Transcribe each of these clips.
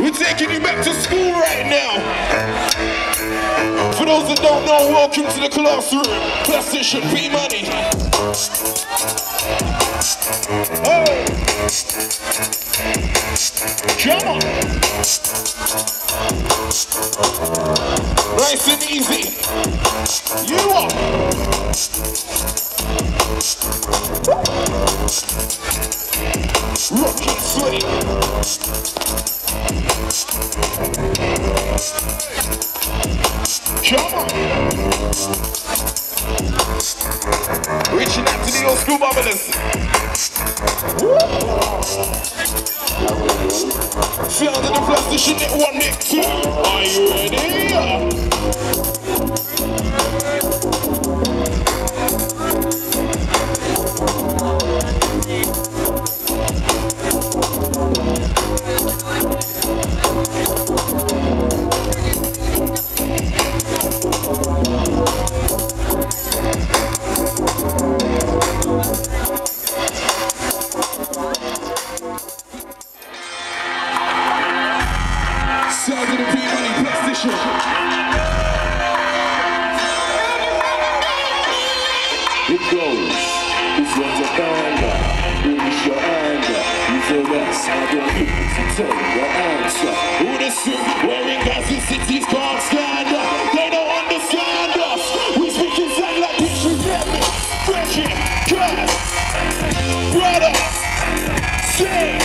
We're taking you back to school right now. For those that don't know, welcome to the classroom. Plastician, P Money. Hey! Come on! Nice and easy. You up! Rockin' sweaty. Come on! Reaching out to the old school bubblers. Sound of the Plastician Net 1, Net 2. Are you ready? Sound of the P Money Plastician. It goes. This one's a banger. Release your anger. Use the rest of your keys and tell your answer. All the suit wearing guys in cities can't stand up. They don't understand us. We speak inside like pictures. Fresh it, class, brother, say.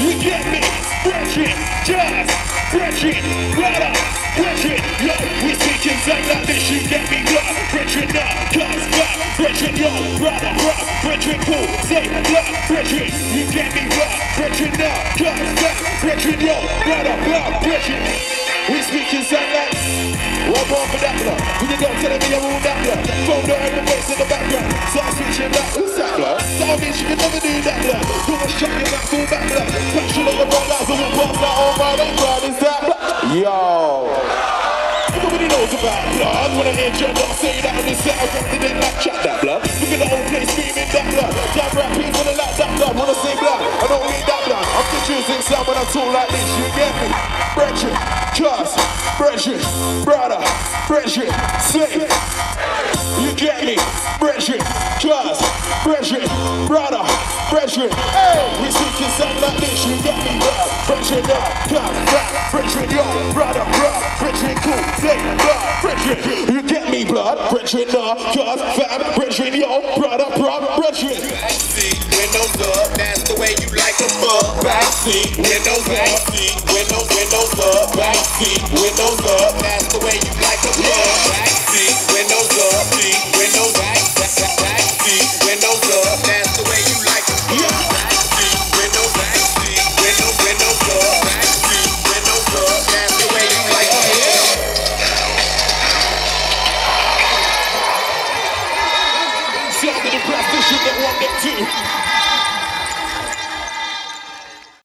You get me? Fresh it, class. Wretched, brother, wretched, yo, we speak inside like this, you get me, blood, wretched, nah, class, blood, wretched, yo, brother, brother, wretched, cool, say, blood, wretched, you get me, blood, wretched, nah, class, blood, wretched, yo, brother, blood, wretched, we speak inside like, we're born for that, blood, when you don't tell me I'm all that, blood, phone door and the voice in the background, so I'm switching back, who's that, blood, so I mean she can never do that, blood, so much tracking back, fall back, blood, smash you like a brother, so we'll pass that all by that, blood, is that, yo! Nobody knows about blood. When I hear John Doc say that on the set, I grab the dead like chat that blood. Look at the whole place screaming that blood. Jab rap peas when I like that blood. Wanna say blood, I don't need that blood. I'm confusing sound when I talk like this, you get me? Brethren, class, brethren, brother, brethren, slave. You get me? Brethren, class, brethren, brother, brethren. Hey, we speak sound like this, you get me? Brethren, class, brethren, yo, brother, brother, brethren, cool, say, blood, brethren. You get me, blood, brethren, class, fam, brethren, yo, brother, brother, brethren. Windows up, that's the way you like the fuck. Backseat, windows up, windows up, backseat, windows up, that's the way you like the fuck. Backseat, windows up, windows back, backseat, windows up, that's the way you like the fuck. Backseat, windows back, windows up, backseat, windows up, that's the way you like the fuck. Sound of the Plastician Net 1, Net 2.